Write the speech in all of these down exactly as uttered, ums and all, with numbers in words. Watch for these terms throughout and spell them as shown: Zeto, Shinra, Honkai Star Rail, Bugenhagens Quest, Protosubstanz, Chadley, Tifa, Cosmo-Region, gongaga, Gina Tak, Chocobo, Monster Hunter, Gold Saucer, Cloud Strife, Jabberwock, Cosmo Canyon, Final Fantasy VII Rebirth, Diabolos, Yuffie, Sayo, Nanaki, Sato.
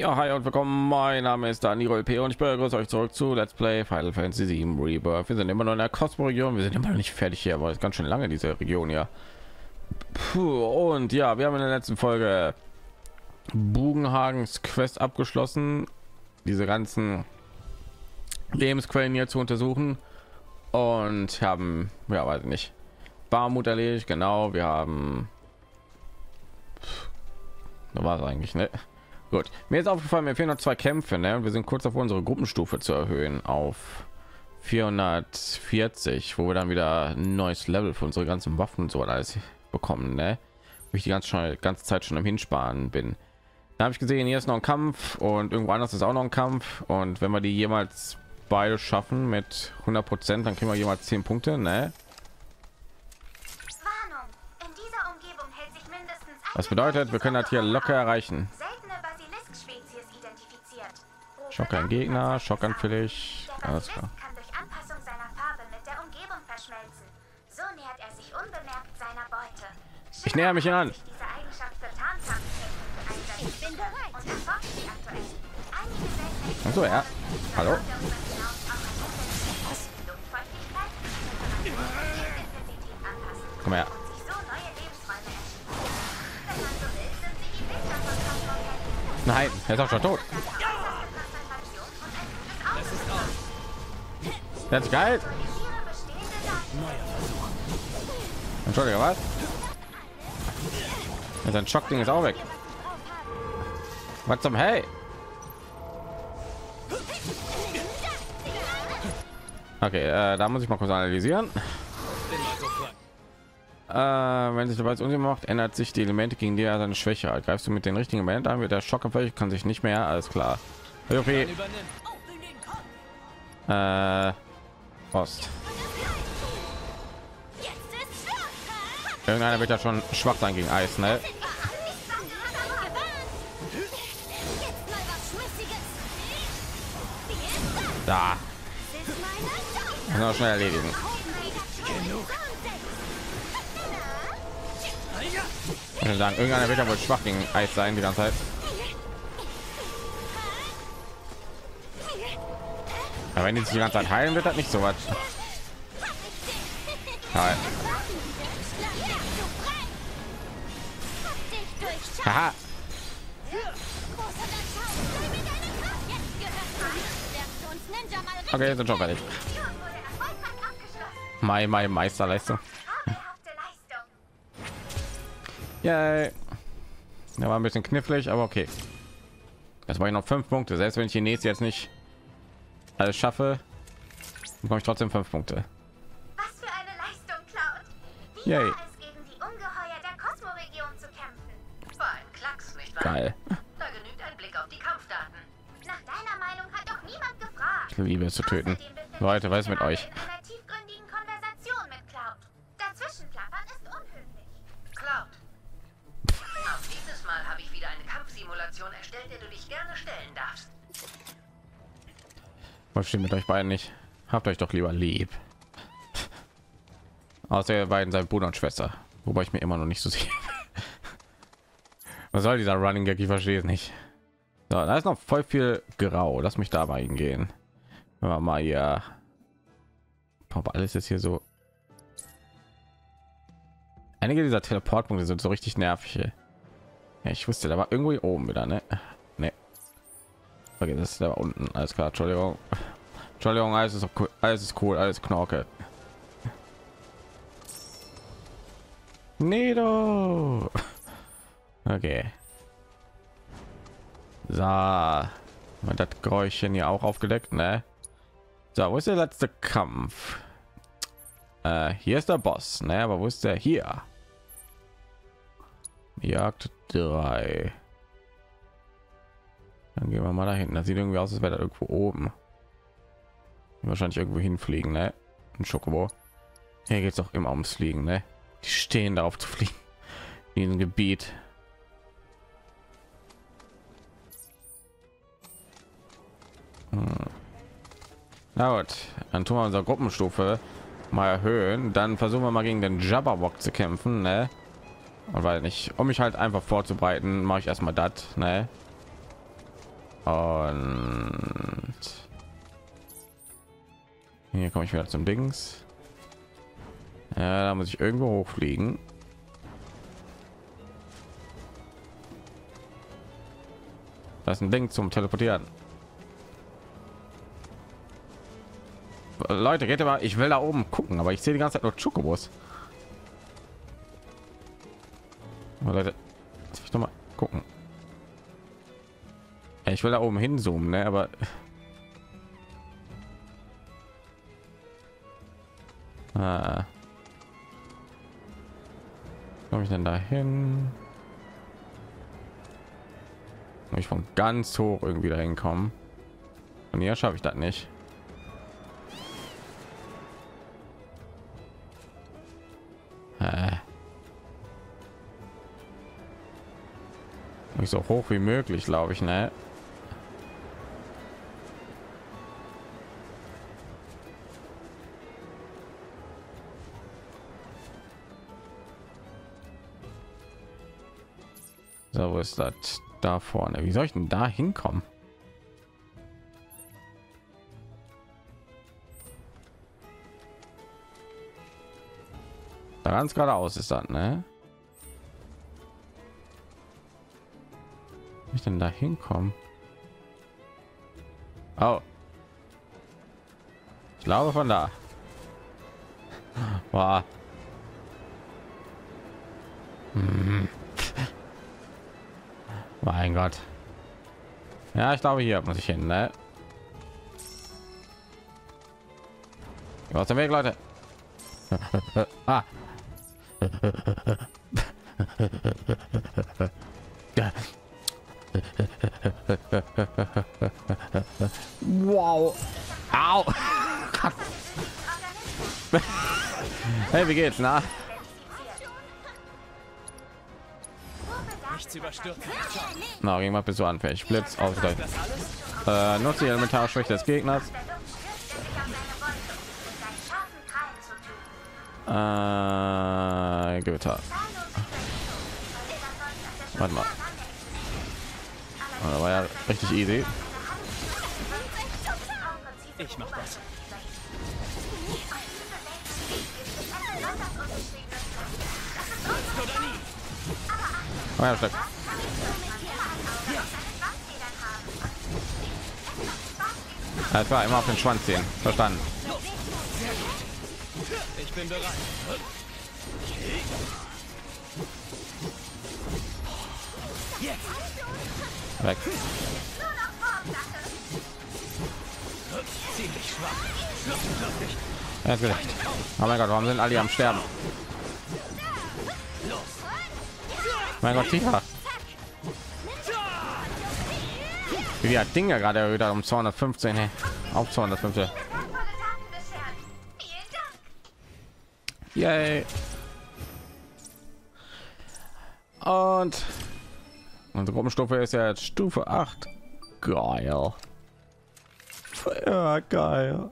Ja, hi und willkommen, mein Name ist DanieruLP und ich begrüße euch zurück zu Let's Play Final Fantasy sieben Rebirth. Wir sind immer noch in der Cosmo-Region, wir sind immer noch nicht fertig hier, aber es ist ganz schön lange diese Region hier. Puh, und ja, wir haben in der letzten Folge Bugenhagens Quest abgeschlossen, diese ganzen Lebensquellen hier zu untersuchen und haben, ja weiß nicht, Barmut erledigt, genau, wir haben... Da war es eigentlich, ne? Gut, mir ist aufgefallen, mir fehlen noch zwei Kämpfe, ne? Wir sind kurz auf unsere Gruppenstufe zu erhöhen auf vierhundertvierzig, wo wir dann wieder ein neues Level für unsere ganzen Waffen und so alles bekommen, ne? Wo ich die ganze, ganze Zeit schon am Hinsparen bin. Da habe ich gesehen, hier ist noch ein Kampf und irgendwo anders ist auch noch ein Kampf. Und wenn wir die jemals beide schaffen mit hundert Prozent, dann kriegen wir jemals zehn Punkte, ne? Das bedeutet, wir können das hier locker erreichen. Schock an Gegner, Schock anfällig. Alles klar. Kann durch Anpassung seiner Farbe mit der Umgebung verschmelzen. So nähert er sich unbemerkt seiner Beute. Ich näher mich an. Und so, ja. Hallo. Komm her. Nein, er ist auch schon tot. Das ist geil. Entschuldigung, was? Sein Schockding ist auch weg. Was zum Hey? Okay, äh, da muss ich mal kurz analysieren. Äh, wenn sich dabei unsicher macht, ändert sich die Elemente, gegen die er seine Schwäche hat. Greifst du mit den richtigen Elementen an, wird der Schock erfüllt, kann sich nicht mehr. Alles klar. Okay. Äh, Ost. Irgendeiner wird ja schon schwach sein gegen Eis, ne? Da. Noch schnell erledigen. Ich würde sagen, irgendeiner wird ja wohl schwach gegen Eis sein die ganze Zeit. Aber wenn die sich die ganze Zeit heilen, wird das nicht so was. Aha. Okay, sind schon fertig. Mai, Mai, Meisterleistung. Ja, der war ein bisschen knifflig, aber okay. Das war ich noch fünf Punkte. Selbst wenn ich die nächste jetzt nicht alles schaffe, bekomme ich trotzdem fünf Punkte. Was für eine Leistung, Cloud! Wie war es, gegen die Ungeheuer der Cosmo-Region zu kämpfen? War ein Klacks, nicht wahr? Geil. Da genügt ein Blick auf die Kampfdaten. Nach deiner Meinung hat doch niemand gefragt. Ich liebe es zu töten. Leute, was ist mit euch? In einer tiefgründigen Konversation mit Cloud. Dazwischenplappern ist unhöflich. Cloud. Auch dieses Mal habe ich wieder eine Kampfsimulation erstellt, der du dich gerne stellen darfst. Was stimmt mit euch beiden nicht? Habt euch doch lieber lieb. Außer ihr beiden seid Bruder und Schwester. Wobei ich mir immer noch nicht so sicher. Was soll dieser Running Gag? Ich verstehe es nicht. So, da ist noch voll viel Grau. Lass mich dabei hingehen. Wenn wir mal hier... Pop, alles ist hier so... Einige dieser Teleportpunkte sind so richtig nervig. Ja, ich wusste, da war irgendwo hier oben wieder, ne? Okay, das ist da unten. Alles klar, Entschuldigung. Entschuldigung, alles ist cool, alles ist cool, alles Knorke. Nido. Okay. So. Man hat das Geräuschchen hier auch aufgedeckt, ne? So, wo ist der letzte Kampf? Äh, hier ist der Boss, ne? Aber wo ist der hier? Jagd drei. Dann gehen wir mal da hinten. Das sieht irgendwie aus, als wäre da irgendwo oben. Wahrscheinlich irgendwo hinfliegen, ne? Ein Chocobo. Hier geht es auch immer ums Fliegen, ne? Die stehen darauf zu fliegen. In diesem Gebiet. Hm. Na gut, dann tun wir unsere Gruppenstufe mal erhöhen. Dann versuchen wir mal gegen den Jabberwock zu kämpfen, ne? Und weil nicht, um mich halt einfach vorzubereiten, mache ich erstmal das, ne? Und hier komme ich wieder zum Dings. Ja, da muss ich irgendwo hochfliegen. Das ist ein Ding zum Teleportieren. Leute, geht aber. Ich will da oben gucken, aber ich sehe die ganze Zeit nur Chocobos. Leute, ich noch mal gucken. Ich will da oben hinzoomen, ne? Aber ah. Komme ich denn dahin? Ich von ganz hoch irgendwie dahin kommen. Und hier schaffe ich das nicht. Ah. Ich so hoch wie möglich, glaube ich, ne? So, wo ist das? Da vorne. Wie soll ich denn da hinkommen? Da ganz geradeaus ist das, ne? Wie ich denn da hinkommen? Oh. Ich glaube von da. Wow. Hm. Mein Gott. Ja, ich glaube, hier muss ich hin, ne? Aus dem Weg, Leute. Ah. Wow. Au. Hey, wie geht's, na? Überstürzt. Na, irgendwann bist du anfällig. Blitz ausgleichen. Äh, nutze die elementare Schwäche des Gegners. Äh, Götter. Warte mal. Das war ja richtig easy. Ich mach das. Oh ja, stark. Das war immer auf den Schwanz ziehen. Verstanden. Ich bin bereit. Weg. Ziemlich schwach. Jetzt gedacht. Oh mein Gott, warum sind alle am Sterben? Mein Gott, tiefer. Wie hat Dinger gerade erhöht um zweihundertfünfzehn hey. Auf zweihundertfünfzehn. Yay. Und unsere Gruppenstufe ist ja jetzt Stufe acht. Geil. Ja, geil.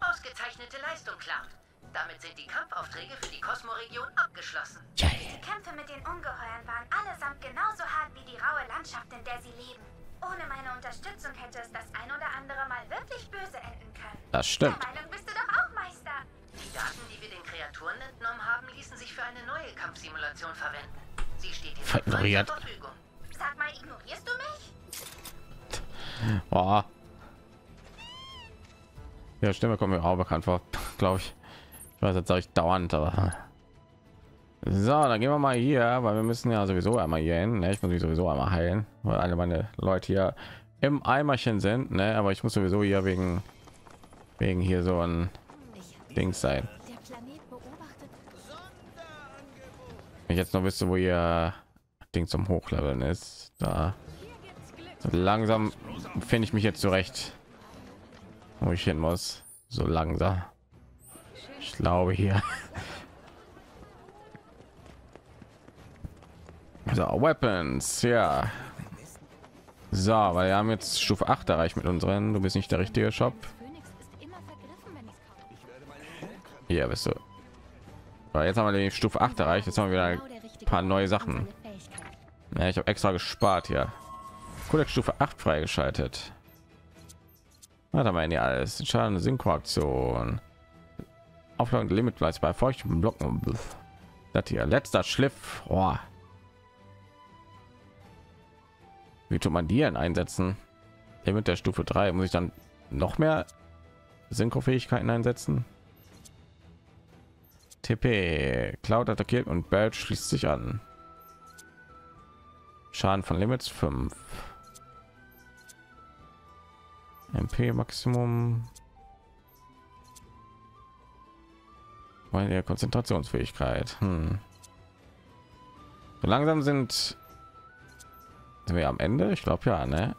Ausgezeichnete Leistung, Cloud. Damit sind die Kampfaufträge für die Cosmo-Region abgeschlossen. Yay. Kämpfe mit den Ungeheuern waren allesamt genauso hart wie die raue Landschaft, in der sie leben. Ohne meine Unterstützung hätte es das ein oder andere Mal wirklich böse enden können. Das stimmt. Der Meinung bist du doch auch, Meister. Die Daten, die wir den Kreaturen entnommen haben, ließen sich für eine neue Kampfsimulation verwenden. Sie steht dir zur Verfügung. Sag mal, ignorierst du mich? Boah. Ja, Stimme kommt mir auch bekannt vor, glaube ich. Ich weiß jetzt euch dauernd, aber... So, dann gehen wir mal hier, weil wir müssen ja sowieso einmal hier hin. Ne? Ich muss mich sowieso einmal heilen, weil alle meine Leute hier im Eimerchen sind. Ne? Aber ich muss sowieso hier wegen wegen hier so ein Ding sein. Wenn ich jetzt noch wüsste, wo ihr Ding zum Hochleveln ist, da so langsam finde ich mich jetzt zurecht, wo ich hin muss. So langsam. Ich glaube hier. So, Weapons, ja. So, weil wir haben jetzt Stufe acht erreicht mit unseren. Du bist nicht der richtige Shop. Ja, bist du. Aber jetzt haben wir die Stufe acht erreicht. Jetzt haben wir wieder ein paar neue Sachen. Ja, ich habe extra gespart hier. Codex-Stufe acht freigeschaltet. Na, da meinen ja alles. Schaden, Synchroaktion. Auflagen Limit bei feuchten Blocken. Das hier, letzter Schliff. Oh. Wie tut man die denn einsetzen? Limit der Stufe drei. Muss ich dann noch mehr Synchro-Fähigkeiten einsetzen? T P. Cloud attackiert und Bird schließt sich an. Schaden von Limits fünf. M P Maximum. Weil der Konzentrationsfähigkeit. Hm. So langsam sind, sind wir am Ende. Ich glaube ja, ne?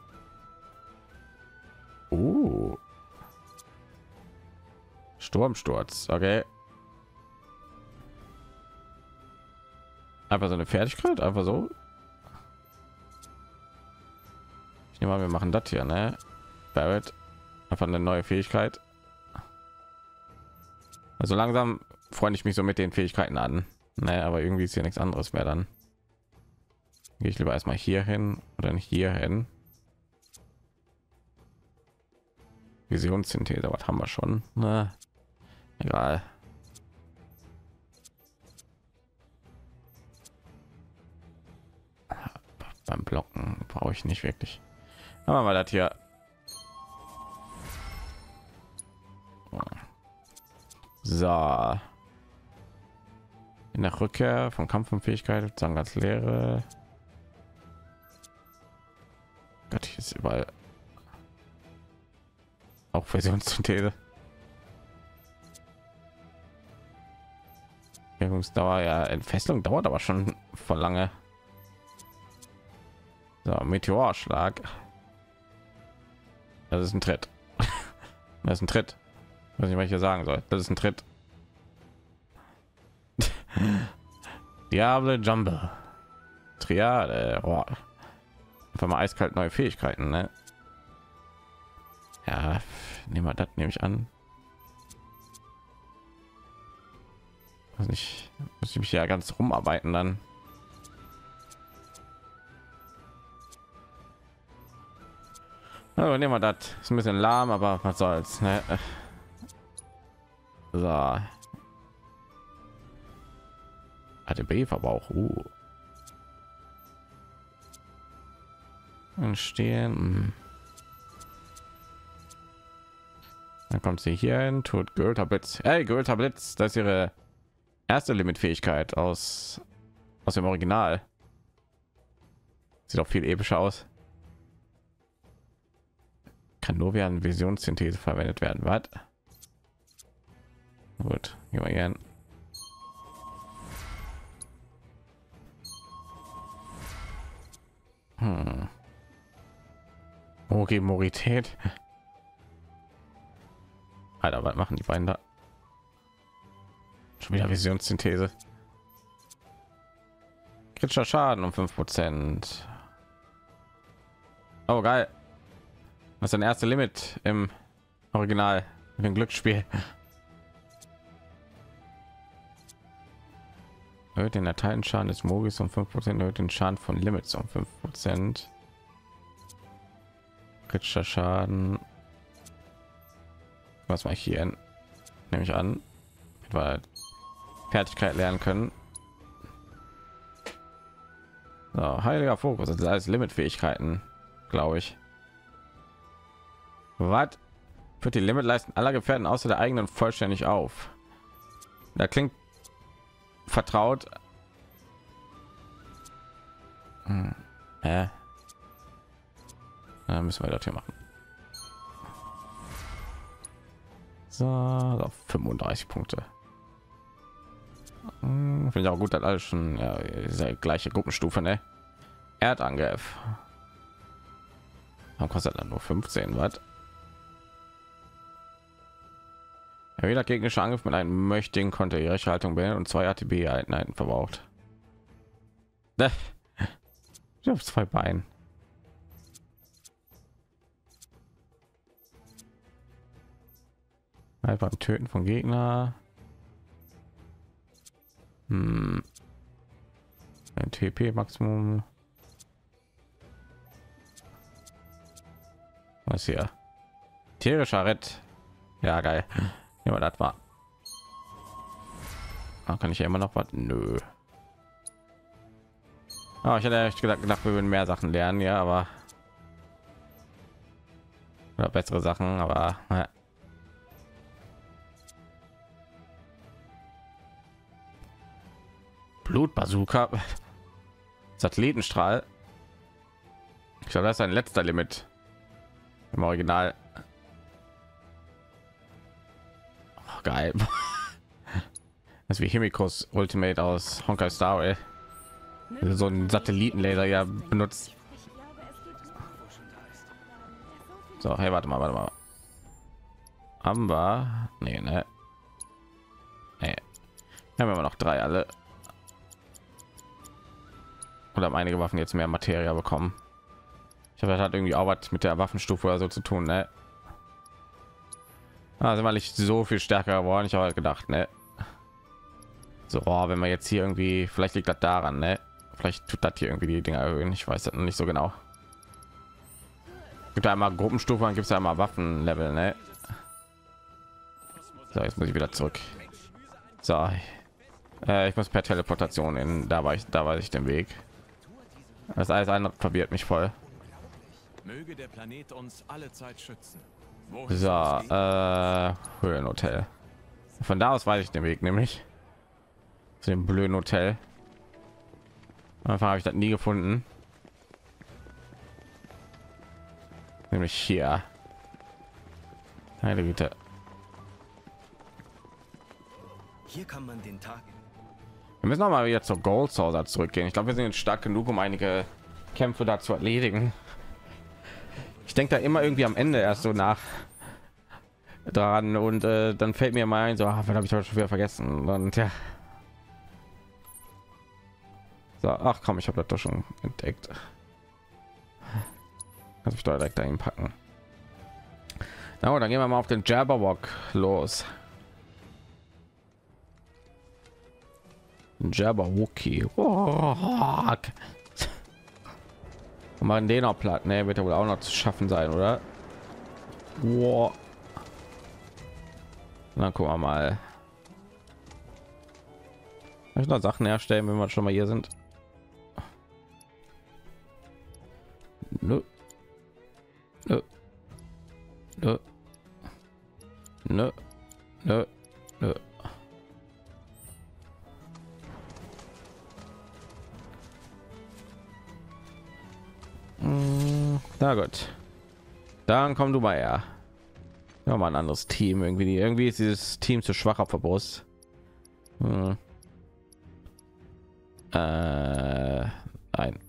Uh. Sturmsturz. Okay. Einfach so eine Fertigkeit, einfach so. Ich nehme mal, wir machen das hier, ne? Barrett, einfach eine neue Fähigkeit. Also langsam freue ich mich so mit den Fähigkeiten an. Naja, aber irgendwie ist hier nichts anderes mehr. Dann gehe ich lieber erstmal hier hin oder nicht hier hin. Visionssynthese, was haben wir schon? Na, egal. Beim Blocken brauche ich nicht wirklich. Aber mal das hier. So. In der Rückkehr von Kampf und Fähigkeit sagen ganz leere. Gott, hier ist überall auch Versionssynthese. Wirkungsdauer, ja, Entfesselung dauert aber schon vor lange. So, Meteorschlag. Das ist ein Tritt. Das ist ein Tritt. Ich weiß nicht, was ich hier sagen soll. Das ist ein Tritt. Diablo Jumble. Triade. Oh. Einfach mal eiskalt neue Fähigkeiten, ne? Ja, nehmen wir das, nehme ich an. Also ich muss ich mich ja ganz rumarbeiten dann. Also nehmen wir das. Ist ein bisschen lahm, aber was soll's, ne? So. A T B-Verbrauch. Uh. Entstehen. Dann kommt sie hier hin, tut Gölter Blitz. Hey, Gölter Blitz, das ist ihre erste Limitfähigkeit aus aus dem Original. Sieht auch viel epischer aus. Kann nur während Visionssynthese verwendet werden. Was? Gut, gehen wir gern. Hm. Okay, Morität. Alter, was machen die beiden da? Schon wieder Visionssynthese. Kritischer Schaden um fünf Prozent. Oh, geil. Das ist ein erste Limit im Original mit dem Glücksspiel. Erhöht den erteilten Schaden des Mogis um fünf Prozent, erhöht den Schaden von Limits um fünf Prozent. Kritischer Schaden. Was mache ich hier? Nehme ich an, weil Fertigkeit lernen können. So, heiliger Fokus, das ist alles Limitfähigkeiten, glaube ich. Was führt die Limitleisten aller Gefährten außer der eigenen vollständig auf? Da klingt vertraut. Hm. Äh. Dann müssen wir das hier machen. So, so fünfunddreißig Punkte. Hm, finde ich auch gut, dass alles schon ja, ja gleiche Gruppenstufe, ne? Erdangriff. Dann kostet dann nur fünfzehn Watt. Jeder gegnerische Angriff mit einem mächtigen Konter ihre Haltung beendet und zwei A T B-Einheiten verbraucht. Ich habe zwei Beinen. Einfach beim Töten von Gegner. Hm. Ein T P Maximum. Was hier? Tierischer Rett. Ja, geil. Ja, das war. Ah, kann ich ja immer noch was? Nö. Ah, ich hätte echt gedacht, gedacht, wir würden mehr Sachen lernen, ja, aber oder bessere Sachen, aber ja. Blutbazooka, Satellitenstrahl. Ich glaube, das ist ein letzter Limit im Original. Oh, geil. Das ist wie Himikos Ultimate aus Honkai Star Rail. So ein Satellitenlaser ja benutzt. So, hey, warte mal, warte mal. Haben wir? Nee, ne? Nee. Haben wir noch drei alle. Oder haben einige Waffen jetzt mehr Materie bekommen? Ich habe halt irgendwie auch was mit der Waffenstufe oder so zu tun, ne? Also weil ich so viel stärker geworden, ich habe halt gedacht, ne? So, oh, wenn man jetzt hier irgendwie, vielleicht liegt das daran, ne? Vielleicht tut das hier irgendwie die Dinger erhöhen. Ich weiß das noch nicht so genau. Gibt da einmal Gruppenstufe, dann gibt es da einmal Waffenlevel, ne? So, jetzt muss ich wieder zurück. So, äh, ich muss per Teleportation in. Da war ich, da weiß ich den Weg. Das alles ein verwirrt mich voll. Möge der Planet uns alle Zeit schützen. So, äh, Höhenhotel. Von da aus weiß ich den Weg, nämlich zu dem blöden Hotel. Einfach habe ich das nie gefunden. Nämlich hier. Heilige Güte. Hier kann man den Tag. Wir müssen noch mal wieder zur Gold Saucer zurückgehen. Ich glaube, wir sind jetzt stark genug, um einige Kämpfe da zu erledigen. Ich denke da immer irgendwie am Ende erst so nach dran und äh, dann fällt mir mal ein, so, ach, was habe ich heute schon wieder vergessen? Und ja. So, ach komm, ich habe das doch schon entdeckt. Kann ich da direkt dahin packen. Na, dann gehen wir mal auf den Jabberwock los. Jabberwocky. Und machen den auch platt, ne? Wird ja wohl auch noch zu schaffen sein, oder? Wow. Dann gucken wir mal. Kann ich noch Sachen herstellen, wenn wir schon mal hier sind? Nö. Nö. Nö. Nö. Nö. Nö. Na gut, dann komm du mal her. Ja, mal ein anderes Team irgendwie. Irgendwie ist dieses Team zu schwach auf der Brust. Hm. Äh, nein.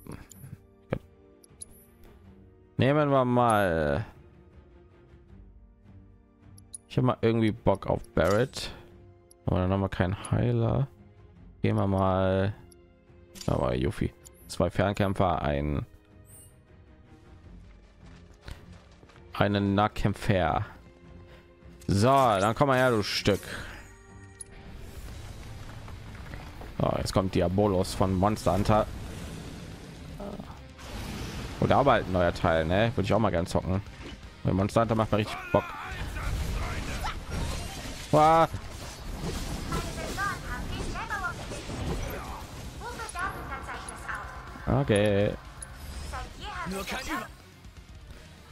Nehmen wir mal. Ich habe mal irgendwie Bock auf Barrett, aber dann haben wir keinen Heiler. Gehen wir mal. Aber Yuffie, zwei Fernkämpfer, ein einen Nahkämpfer. So, dann komm mal her, du Stück. So, jetzt kommt Diabolos von Monster Hunter. Oder aber halt ein neuer Teil, ne? Würde ich auch mal gern zocken. Weil Monster Hunter macht mir richtig Bock. Wow. Okay.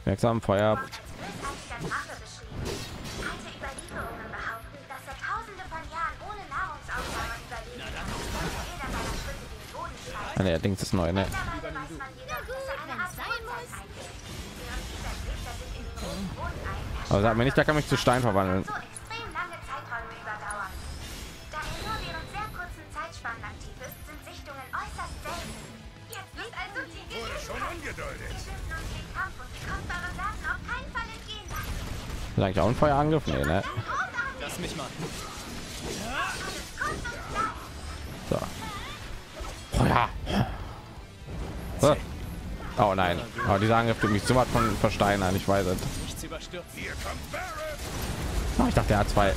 Merksam Feuer. Nee, allerdings ist neu, ne? Aber sag mir nicht, da kann mich zu Stein verwandeln. Eigentlich auch ein Feuerangriff, nee, ne? Lass mich mal. So. Oh, ja. So. Oh nein, aber oh, dieser Angriff tut mich so was von versteinern. Ich weiß es. Oh, ich dachte, er hat zwei.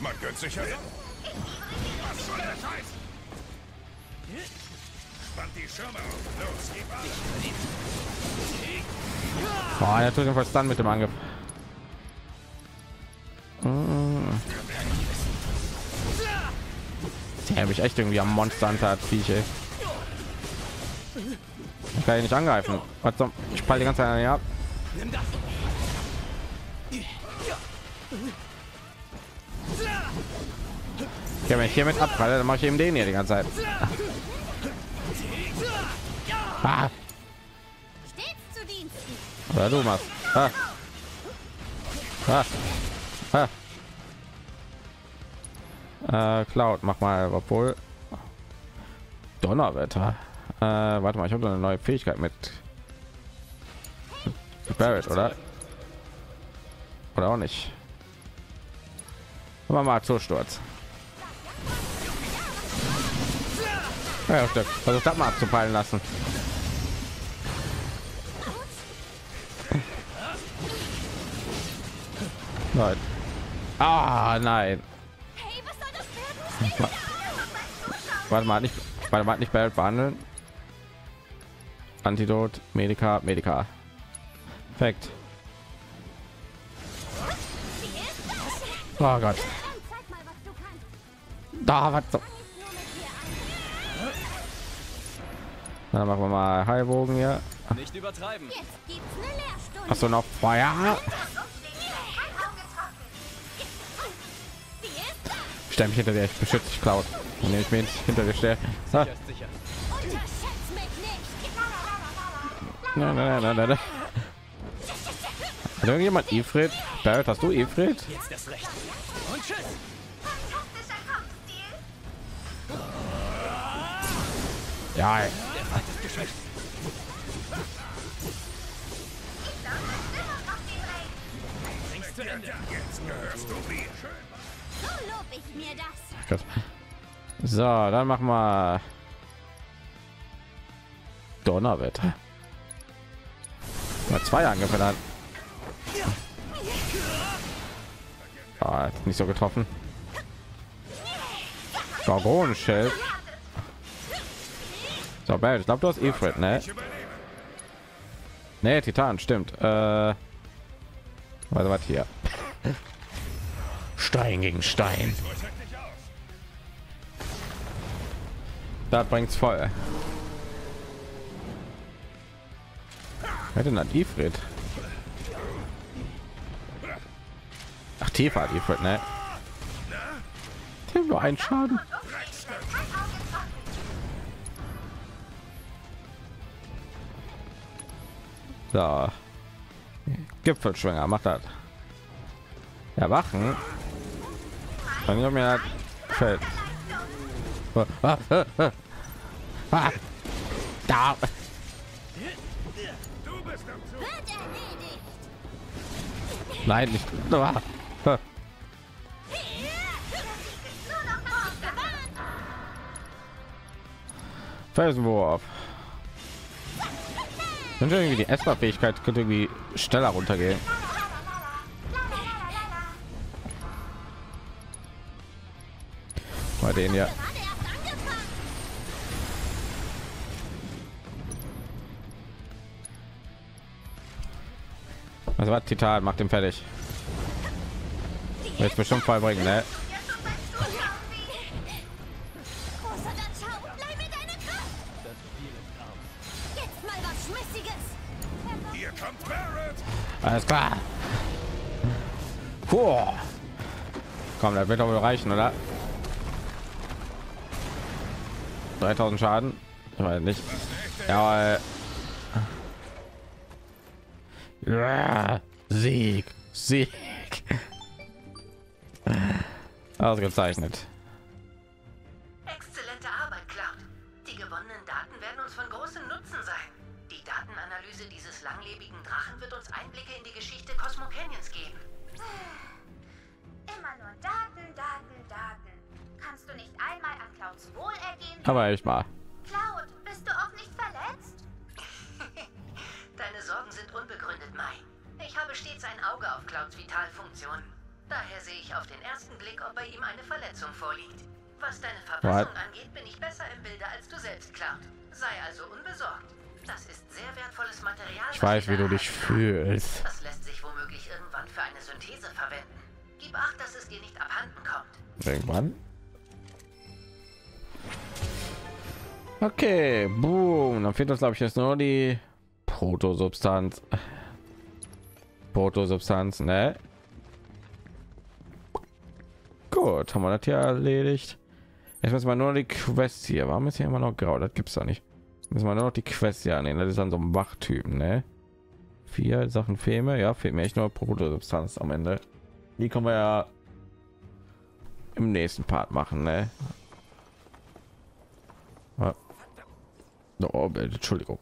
Man gönnt sich ja. Was soll der Scheiß? Spannt die Schirme auf. Los, gib alles. Oh, er hat jedenfalls Stun mit dem Angriff. Der mich echt irgendwie am Monster Hunter Vieche. Ich kann ihn nicht angreifen. Was zum? Ich falle die ganze Zeit ab. Ja, wenn ich hier mit abfalle, dann mache ich eben den hier die ganze Zeit. Ah. Oder du machst. Ah. Ah. Ah. Äh, Cloud, mach mal, obwohl Donnerwetter. Äh, warte mal, ich habe eine neue Fähigkeit mit Barrett, oder? Oder auch nicht. Aber mal Zusturz. Ja, Stück. Also das mal abzufallen lassen. Nein. Ah, nein. Warte mal, nicht, warte mal, nicht Barrett behandeln. Antidot, Medica, Medica. Perfekt. Oh Gott. Da was so. Dann machen wir mal Heilbogen hier. Nicht übertreiben. Hast du noch Feuer? Stell mich hinter dir, ich beschütze dich, Cloud. Dann nehme ich mich hinter dir stellen. Ah. Nein, nein, nein, nein, nein. Hat irgendjemand Ifrit? Barrett, hast du Ifrit? Jetzt das Recht. Und tschüss. Ja, ey. So, dann machen wir Donnerwetter. Mal zwei angefangen. Ah, hat nicht so getroffen. Dragonenschild. So, Barrett, ich glaube, du hast Ifrit, ne? Ne, Titan, stimmt. Äh, warte, was hier? Stein gegen Stein. Da bringt's voll. Wer denn hat Ifrit? Ach, Tifa hat Ifrit, ne? Der hat nur einen Schaden. So. Gipfelschwinger, macht das. Erwachen. Dann kommt mir das Feld. Da. Nein, nicht. Felsenwurf. Wenn irgendwie die Esper-Fähigkeit könnte irgendwie schneller runtergehen. Bei denen ja. Also was Titan macht, ihn fertig. Jetzt bestimmt vollbringen, ne? Alles klar. Puh. Komm, das wird doch wohl reichen, oder? dreitausend Schaden. Ich weiß nicht. Ja. Ja, Sieg, Sieg. Ausgezeichnet. Exzellente Arbeit, Cloud. Die gewonnenen Daten werden uns von großem Nutzen sein. Die Datenanalyse dieses langlebigen Drachen wird uns Einblicke in die Geschichte Cosmo-Regions geben. Immer nur Daten, Daten, Daten. Kannst du nicht einmal an Clouds Wohlergehen? Aber echt mal. Cloud, bist du auch nicht verletzt? Deine Sorgen sind unbegründet, Mai. Ich habe stets ein Auge auf Clouds Vitalfunktion. Daher sehe ich auf den ersten Blick, ob bei ihm eine Verletzung vorliegt. Was deine Verfassung angeht, bin ich besser im Bilde als du selbst, Cloud. Sei also unbesorgt. Das ist sehr wertvolles Material Ich weiß, wie du dich fühlst. Das lässt sich womöglich irgendwann für eine Synthese verwenden. Gib acht, dass es dir nicht abhanden kommt. Irgendwann? Okay, boom. Dann fehlt uns, glaube ich, jetzt nur die Protosubstanz. Protosubstanz, ne? Gut, haben wir das hier erledigt. Jetzt müssen wir nur die Quest hier. Warum ist hier immer noch grau? Das gibt's doch nicht. Müssen wir nur noch die Quest hier annehmen. Das ist dann so ein Wachtypen, ne? Vier Sachen fehlen mir. Ja, fehlt mir echt nur Protosubstanz am Ende. Die können wir ja im nächsten Part machen, ne? Oh, Entschuldigung.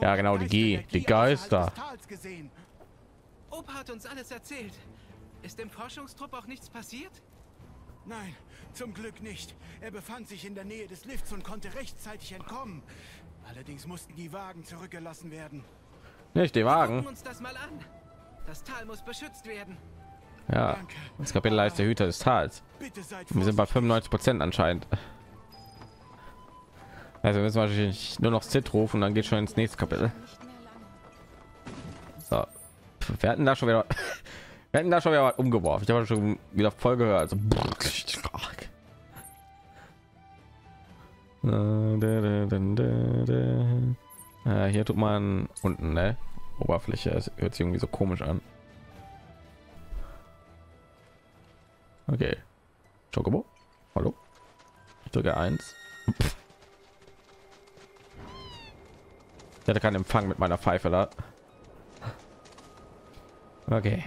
Ja, genau, die G, die Geister. Opa hat uns alles erzählt. Ist dem Forschungstrupp auch nichts passiert? Nein, zum Glück nicht. Er befand sich in der Nähe des Lifts und konnte rechtzeitig entkommen. Allerdings mussten die Wagen zurückgelassen werden. Nicht die Wagen. Gucken uns das mal an. Das Tal muss beschützt werden. Ja, das Kapitel heißt der Hüter des Tals. Wir sind bei fünfundneunzig Prozent anscheinend. Also müssen wir natürlich nur noch Zit rufen und dann geht schon ins nächste Kapitel. So. Wir hatten da schon wieder, wir hatten da schon wieder umgeworfen. Ich habe schon wieder voll gehört. Also, äh, hier tut man unten, ne? Oberfläche. Es hört sich irgendwie so komisch an. Okay, Chocobo, hallo, ich drücke eins. Ich hatte keinen Empfang mit meiner Pfeife da. Okay.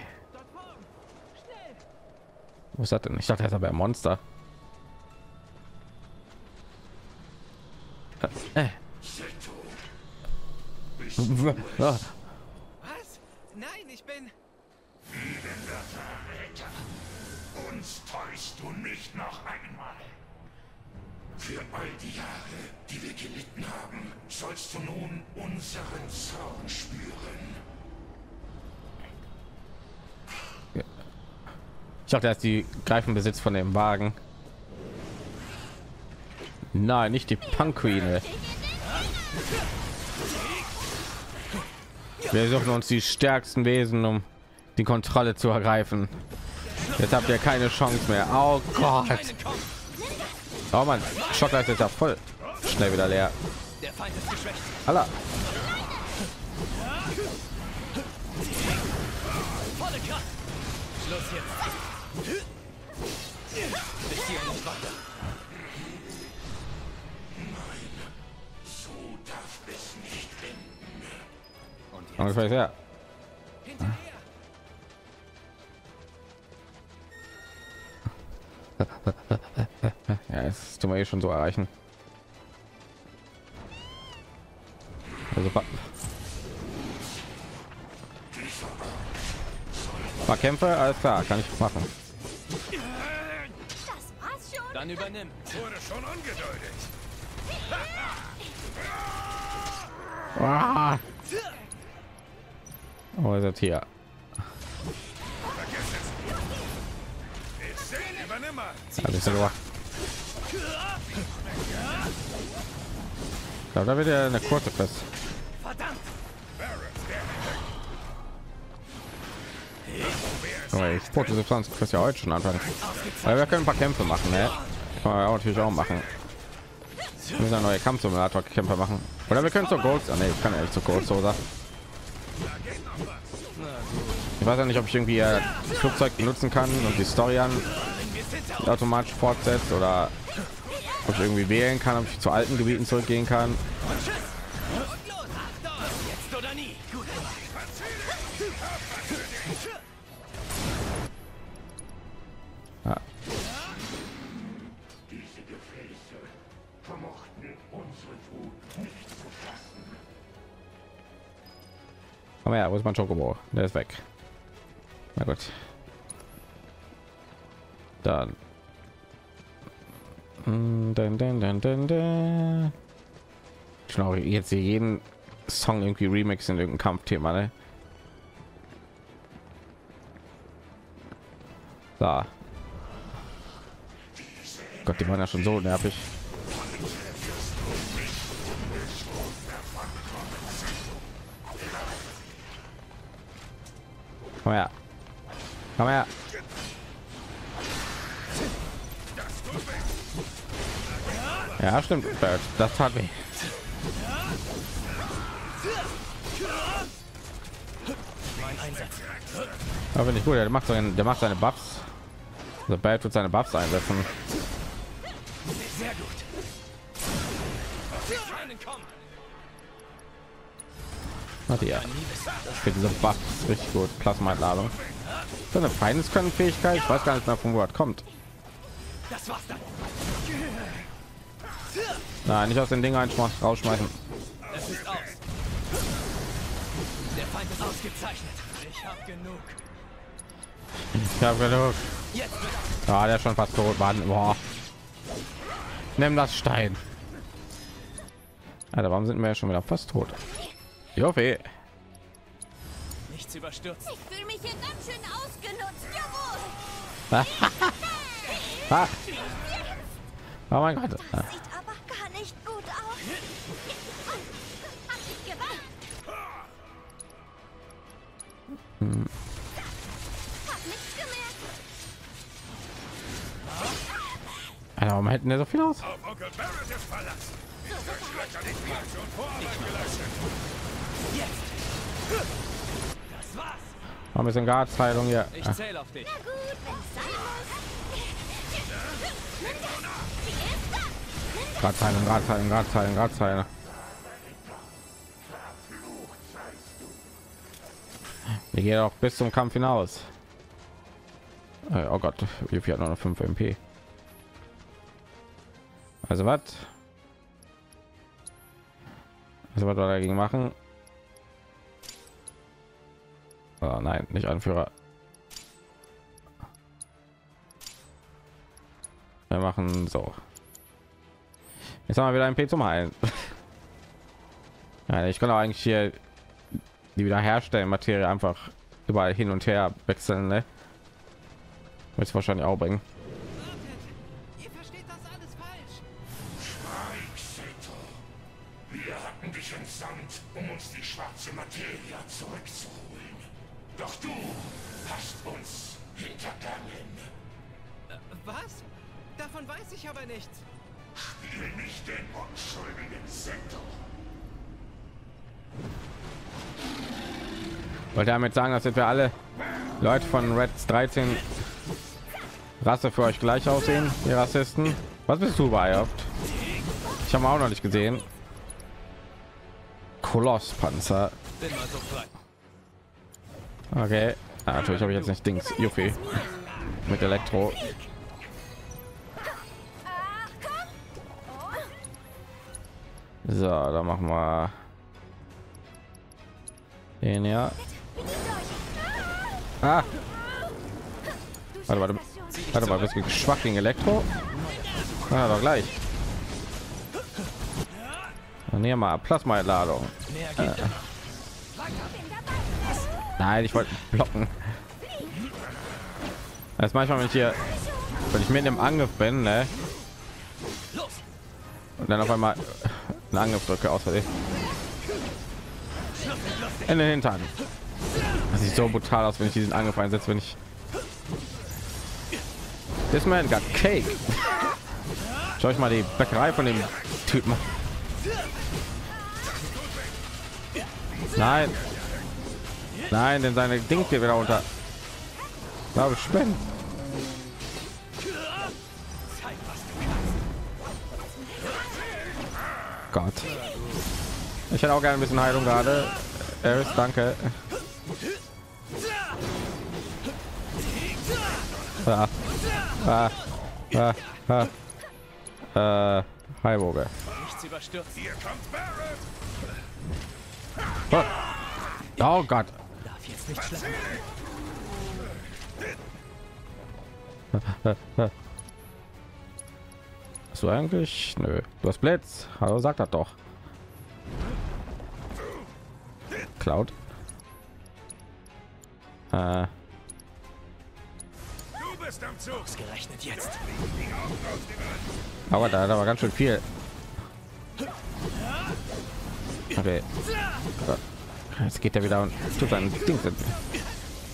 Was hat denn? Ich dachte, er ist aber ein Monster. Äh. Was? Nein, ich bin. Täuschst du mich noch einmal? Für all die Jahre, die wir gelitten haben, sollst du nun unseren Zorn spüren. Ich dachte erst, die greifen Besitz von dem Wagen. Nein, nicht die Punk-Queen. Wir suchen uns die stärksten Wesen, um die Kontrolle zu ergreifen. Jetzt habt ihr keine Chance mehr. Oh Gott. Oh man, Schottland ist ja voll schnell wieder leer. Alla. Ungefähr ja. Ja, es tun wir eh schon so erreichen. Also paar Kämpfe, alles klar, kann ich machen. Dann übernimmt. Wurde schon angedeutet. Oh, ist das hier? Alles klar. Ja, da wird ja eine kurze Quest. Ich wollte Substanz Quest ja heute schon anfangen. Aber wir können ein paar Kämpfe machen, ne? Können wir auch natürlich auch machen. Wir müssen eine neue Kampfsimulator Kämpfe machen. Oder wir können zur Gold, ah, nee, ich kann ehrlich zur Gold Saucer. Ich weiß ja nicht, ob ich irgendwie äh, das Flugzeug benutzen kann und die Story an automatisch fortsetzt oder ob ich irgendwie wählen kann, ob ich zu alten Gebieten zurückgehen kann. Ah. Aber ja, wo ist mein Chocobo? Der ist weg. Na gut. Dann Dann, dann, dann, dann, dann. Ich glaube, jetzt hier jeden Song irgendwie Remix in irgendeinem Kampfthema, ne? Da. Gott, die waren ja schon so nervig. Komm her. Komm her. Ja, stimmt. Das tat weh. Aber nicht gut. Der macht seinen, der macht seine Buffs. Der Bad wird seine Buffs einsetzen. Sehr gut. Ach ja. Ich diese Buffs richtig gut. Plasma-Ladung. So eine feines können Fähigkeit. Ich weiß gar nicht mehr, von wo das kommt. Das war's dann. Nein, nicht aus den Dingen rausschmeißen. Es ist aus. Der Feind ist ausgezeichnet. Ich habe genug. Ich habe genug. Ja, der ist schon fast tot. Boah. Nimm das Stein. Alter, warum sind wir ja schon wieder fast tot? Jo, weh. Nichts überstürzt. Ich fühle mich hier ganz schön ausgenutzt. Jawohl. Ah. Oh mein Gott. Das sieht aber gar nicht gut aus. Hab ich gewarnt. Hm. Hab nichts gemerkt. Alter, warum halten der so viel aus? Das war's. Warum ist denn Garzheilung hier? Ich zähle auf dich. Gradzeilen, Gradzeilen, Gradzeilen, Gradzeilen. Wir gehen auch bis zum Kampf hinaus. Oh Gott, wir hat nur noch fünf M P. Also was? Also was wir dagegen machen? Oh nein, nicht Anführer. Wir machen so. Jetzt haben wir wieder ein P zum Heilen. Ja, ich kann auch eigentlich hier die wiederherstellen Materie einfach überall hin und her wechseln, ne? Wird es wahrscheinlich auch bringen. Wartet. Ihr versteht das alles falsch. Schweig, wir hatten dich entsandt, um uns die schwarze Materie zurückzuholen. Doch du hast uns hintergangen. Was? Davon weiß ich aber nichts. Spiel nicht den unschuldigen Sektor. Wollte damit sagen, dass jetzt wir alle Leute von Reds dreizehn Rasse für euch gleich aussehen, ihr Rassisten. Was bist du bei? Ich habe auch noch nicht gesehen. Kolosspanzer. Okay. Ah, natürlich habe ich jetzt nicht Dings. Juffie. Mit Elektro. So, da machen wir den, ja. Ah. Warte, warte, warte mal, bist du schwach gegen Elektro? Ah, doch gleich. Nehmen mal Plasma-Ladung. Äh. Nein, ich wollte blocken. Das ist manchmal, wenn ich hier, wenn ich mit dem Angriff bin, ne? Und dann auf einmal Angriffsdrücke aus Versehen in den Hintern. Das sieht so brutal aus, wenn ich diesen Angriff einsetze, wenn ich das man got cake. Schau ich mal die Bäckerei von dem Typen. Nein, nein, denn seine Ding geht wieder unter. Glaube ich bin. Gott. Ich hätte auch gerne ein bisschen Heilung gerade. Eris, danke. Ah, ah, ah, ah. Äh, Heilbogen. Oh. Oh Gott. Hast du eigentlich? Nö. Du hast Blitz. Hallo, sagt das doch. Cloud. Äh. Du bist am Zug, gerechnet jetzt. Aber da hat aber ganz schön viel. Okay. Jetzt geht er wieder und tut sein Ding.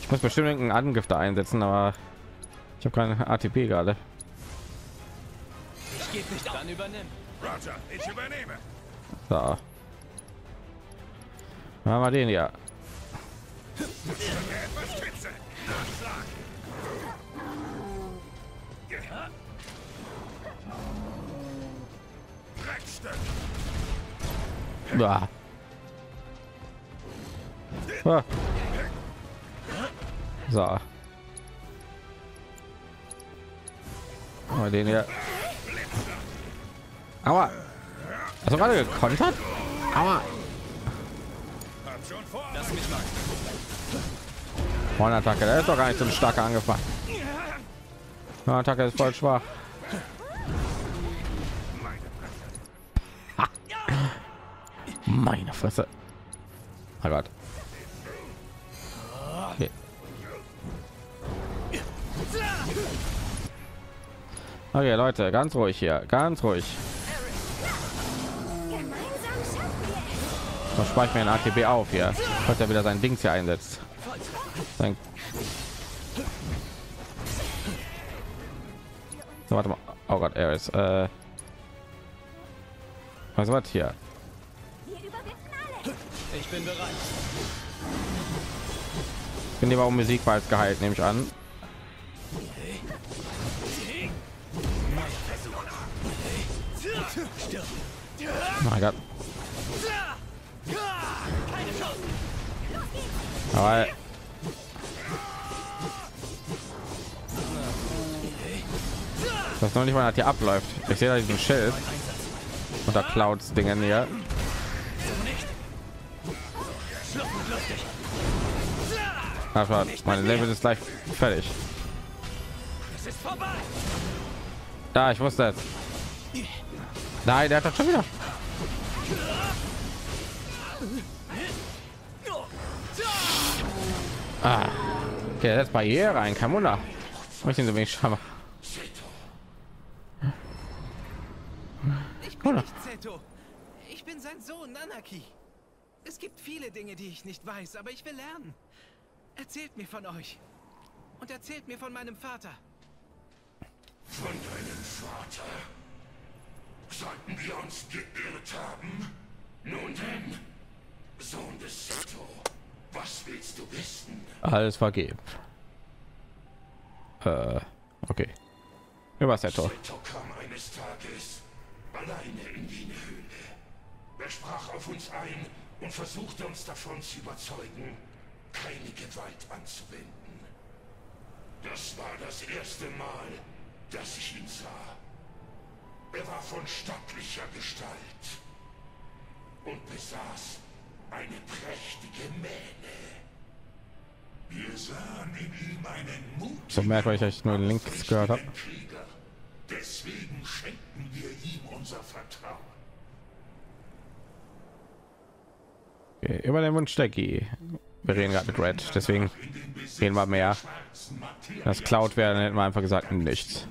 Ich Ich muss bestimmt einen Angriff da einsetzen, aber ich habe keine A T P gerade. Ich gebe nicht an, übernehmen. Roger, ich übernehme. Da. Machen wir den ja. Ah. Ah. So. Mal den hier. Aua. Also gerade gekontert? Aua. Hornattacke, der ist doch gar nicht so ein starker angefangen. Attacke ist voll schwach. Meine Fresse. Oh Gott. Okay. Okay, Leute, ganz ruhig hier, ganz ruhig. So, spare ich mir ein A T B auf hier, falls er wieder sein Dings hier einsetzt. Sein so, warte mal. Oh Gott, er ist. Äh was wird hier? Ich bin bereit. Ich bin lieber um Musikwald geheilt, nehme ich an. Mein Gott. Aber das noch nicht mal hat hier abläuft. Ich sehe da diesen Schild und da Clouds Dingen hier. Aber mein Level ist gleich fertig. Da, ich wusste es. Nein, der hat das schon wieder. Ah, okay, jetzt Barriere ein, kein Wunder. Ich bin so wenig Scham. Ich bin nicht Zeto. Ich bin sein Sohn Nanaki. Es gibt viele Dinge, die ich nicht weiß, aber ich will lernen. Erzählt mir von euch und erzählt mir von meinem Vater. Von deinem Vater? Sollten wir uns geirrt haben? Nun denn, Sohn des Sato, was willst du wissen? Alles vergeben. Äh, okay. Über Sato. Sato kam eines Tages alleine in die Höhle. Er sprach auf uns ein und versuchte uns davon zu überzeugen, keine Gewalt anzuwenden. Das war das erste Mal, dass ich ihn sah. Er war von stattlicher Gestalt und besaß eine prächtige Mähne. Wir sahen in ihm einen Mut. So merkwürdig, dass ich nur links gehört habe. Deswegen schenken wir ihm unser Vertrauen. Okay, über den Mund Stecki. Wir reden gerade mit Red, deswegen gehen wir mehr. Das Cloud wäre, dann hätten wir einfach gesagt, nichts.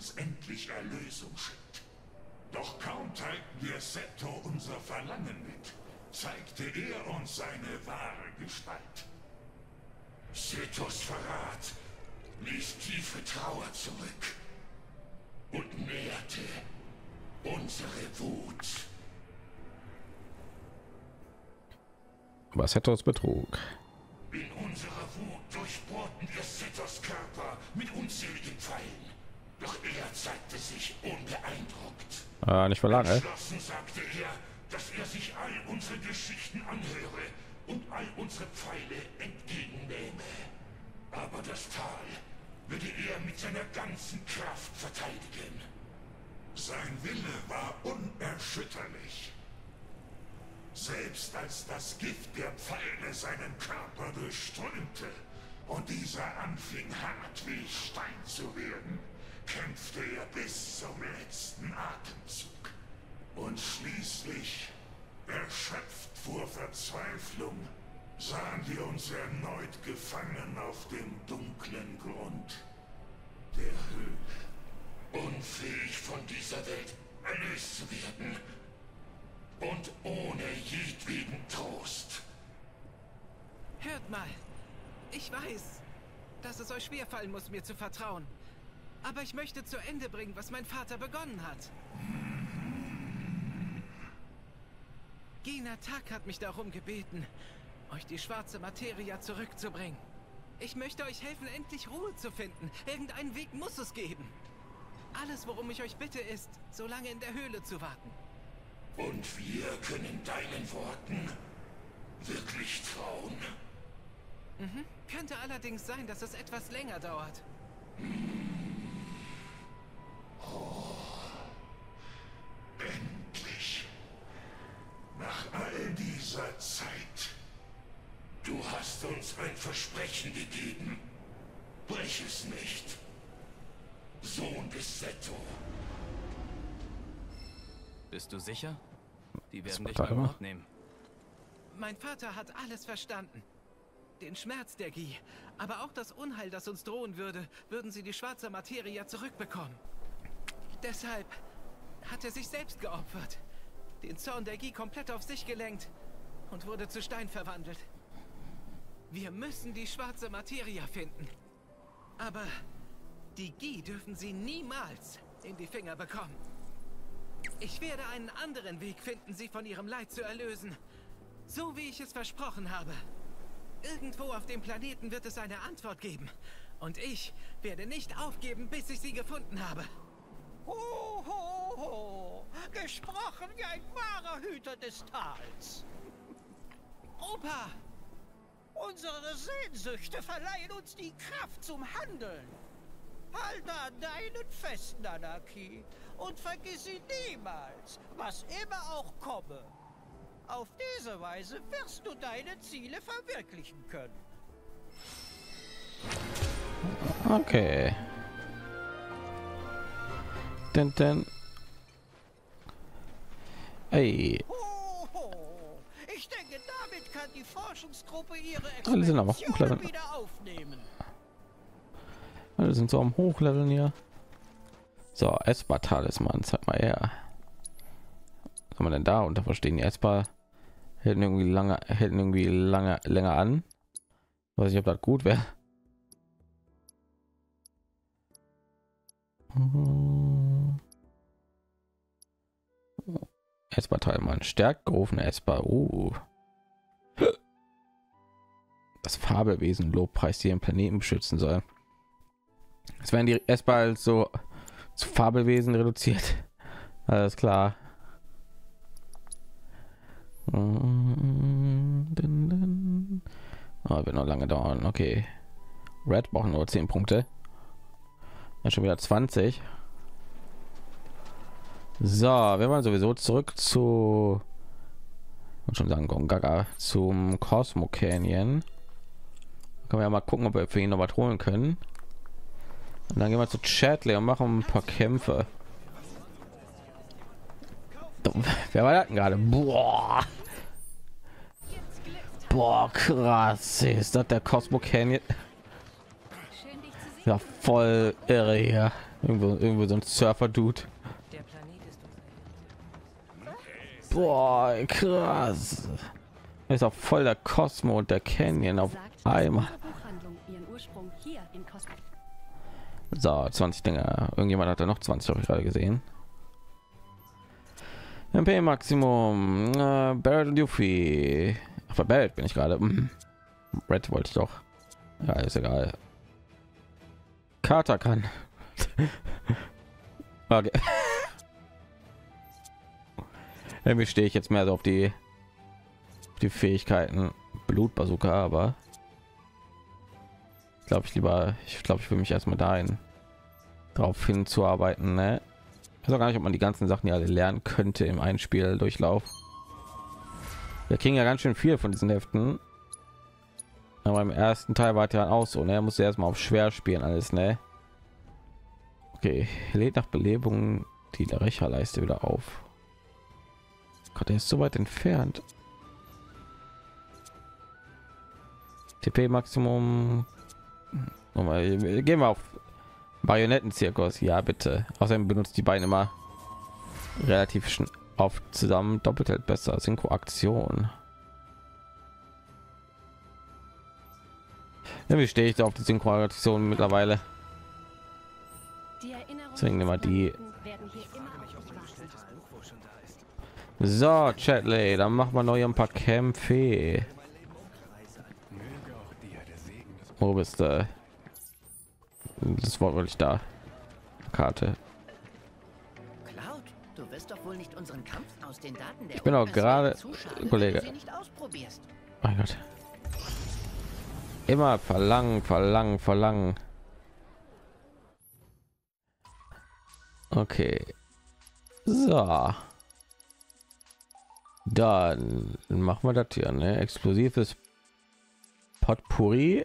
Doch kaum teilten wir Sato unser Verlangen mit, zeigte er uns seine wahre Gestalt. Satos Verrat ließ tiefe Trauer zurück und näherte unsere Wut. Was Satos Betrug? In unserer Wut durchbohrten wir Satos Körper mit unzähligen Pfeilen. Doch er zeigte sich unbeeindruckt. Äh, nicht verlangen. Entschlossen sagte er, dass er sich all unsere Geschichten anhöre und all unsere Pfeile entgegennehme. Aber das Tal würde er mit seiner ganzen Kraft verteidigen. Sein Wille war unerschütterlich. Selbst als das Gift der Pfeile seinen Körper durchströmte und dieser anfing hart wie Stein zu werden, kämpfte er bis zum letzten Atemzug. Und schließlich, erschöpft vor Verzweiflung, sahen wir uns erneut gefangen auf dem dunklen Grund der Höhle. Unfähig von dieser Welt erlöst zu werden und ohne jedweden Trost. Hört mal, ich weiß, dass es euch schwerfallen muss, mir zu vertrauen. Aber ich möchte zu Ende bringen, was mein Vater begonnen hat. Gina Tak hat mich darum gebeten, euch die schwarze Materia zurückzubringen. Ich möchte euch helfen, endlich Ruhe zu finden. Irgendeinen Weg muss es geben. Alles, worum ich euch bitte, ist, so lange in der Höhle zu warten. Und wir können deinen Worten wirklich trauen. Mhm. Könnte allerdings sein, dass es etwas länger dauert. Oh. Endlich. Nach all dieser Zeit. Du hast uns ein Versprechen gegeben. Brech es nicht. Sohn des Seto. Bist du sicher? Die werden dich beim Wort nehmen. Mein Vater hat alles verstanden. Den Schmerz der Gi, aber auch das Unheil, das uns drohen würde, würden sie die schwarze Materie zurückbekommen. Deshalb hat er sich selbst geopfert, den Zorn der Gi komplett auf sich gelenkt und wurde zu Stein verwandelt. Wir müssen die schwarze Materie finden. Aber die Gi dürfen sie niemals in die Finger bekommen. Ich werde einen anderen Weg finden, sie von ihrem Leid zu erlösen. So wie ich es versprochen habe. Irgendwo auf dem Planeten wird es eine Antwort geben. Und ich werde nicht aufgeben, bis ich sie gefunden habe. Ho, ho, ho. Gesprochen wie ein wahrer Hüter des Tals. Opa! Unsere Sehnsüchte verleihen uns die Kraft zum Handeln. Halte an deinen fest, Nanaki. Und vergiss sie niemals, was immer auch komme. Auf diese Weise wirst du deine Ziele verwirklichen können. Okay. Denn, denn. Ey. Ho, ho. Ich denke, damit kann die Forschungsgruppe ihre Expedition wieder aufnehmen. Alle sind so am Hochleveln hier. So, Esper-Talisman, zeig mal her. Was kann man denn da unter verstehen? Die Esper hätten irgendwie lange, hätten irgendwie lange, länger an. Weiß ich, ob das gut wäre. Esper-Talisman, stärkt gerufene Esper. Uh. Das Fabelwesen Lobpreis, die den Planeten beschützen soll. Es werden die Esper als so zu Fabelwesen reduziert. Alles klar. Oh, wird noch lange dauern. Okay. Red brauchen nur zehn Punkte. Dann schon wieder zwanzig. So, wir wollen sowieso zurück zu, und schon sagen, Gongaga, zum Cosmo Canyon. Können wir ja mal gucken, ob wir für ihn noch was holen können. Und dann gehen wir zu Chadley und machen ein paar Kämpfe. Wer war das denn gerade? Boah. Boah, krass. Ist das der Cosmo Canyon? Ja, voll irre hier. Irgendwo, irgendwo so ein Surfer-Dude. Boah, krass. Ist auch voll der Cosmo und der Canyon auf einmal. So, zwanzig Dinger. Irgendjemand hat da noch zwanzig, habe ich gerade gesehen. M P Maximum. Äh, Barrett und Yuffie. Ach, bei Barrett bin ich gerade. Red wollte ich doch. Ja, ist egal. Kater kann. Okay. Irgendwie stehe ich jetzt mehr so auf die, auf die Fähigkeiten. Blutbazooka, aber glaube ich lieber, ich glaube ich will mich erstmal dahin drauf hinzuarbeiten, ne? Also gar nicht, ob man die ganzen Sachen ja alle lernen könnte im Einspiel Durchlauf. Wir kriegen ja ganz schön viel von diesen Heften, aber im ersten Teil war ja auch so, ne? Er musste erstmal auf schwer spielen alles, ne? Okay, lädt nach Belebung die Recherleiste wieder auf. Gott, er ist so weit entfernt. T P Maximum. Nochmal, gehen wir auf Marionettenzirkus, ja bitte. Außerdem benutzt die Beine immer relativ schnell auf zusammen, doppelt hält besser. Synchroaktion. Ja, wie stehe ich da auf die Synchronisation mittlerweile? Deswegen immer die. So, Chadley, dann machen wir noch ein paar Kämpfe. Wo bist du? Das war wirklich da. Karte. Du wirst doch wohl nicht unseren Kampf aus den Daten der. Ich bin auch gerade, Kollege. Mein Gott. Immer verlangen, verlangen, verlangen. Okay. So. Dann machen wir das hier, ne? Explosives Potpourri.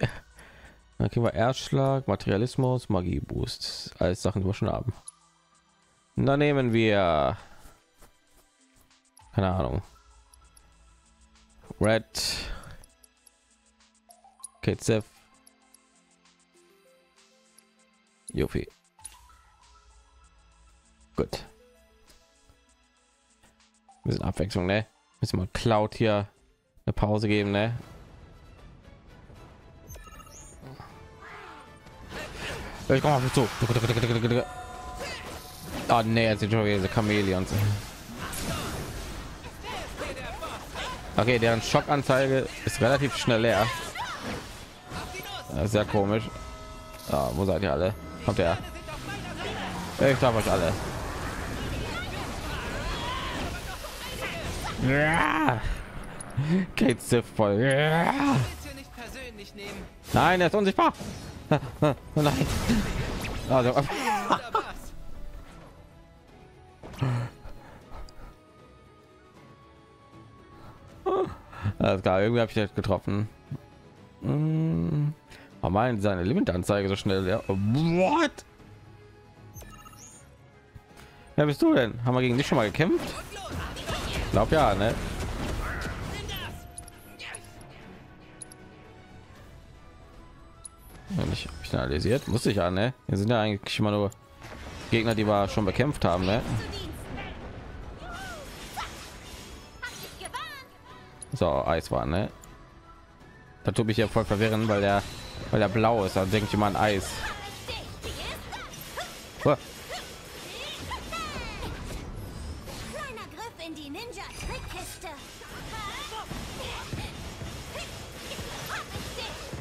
Dann kriegen wir Erstschlag, Materialismus, Magie Boost. Alles Sachen, die wir schon haben. Dann nehmen wir, keine Ahnung, Red, Kitsef, Yuffie. Gut. Wir sind Abwechslung, ne? Müssen wir Cloud hier eine Pause geben, ne? Ich komme auf mich zu. Ah, nee, jetzt sind schon wieder diese Chamäleons. Okay, deren Schockanzeige ist relativ schnell leer. Sehr komisch. Ah, wo seid ihr alle? Kommt er? Ich darf euch alle. Ja. Geht's dir voll? Ja. Nein, er ist unsichtbar. Nein. Also, alles klar, irgendwie habe ich jetzt getroffen. Hm. Oh mein, seine Limitanzeige so schnell. Ja. What? Wer bist du denn? Haben wir gegen dich schon mal gekämpft? Ich glaube ja, ne? Und ich habe ich analysiert, muss ich ja, ne? Wir sind ja eigentlich immer nur Gegner, die wir schon bekämpft haben, ne? So, Eis war, ne? Da tue ich ja voll verwirren, weil der weil der blau ist, dann denke ich immer an Eis. Oh.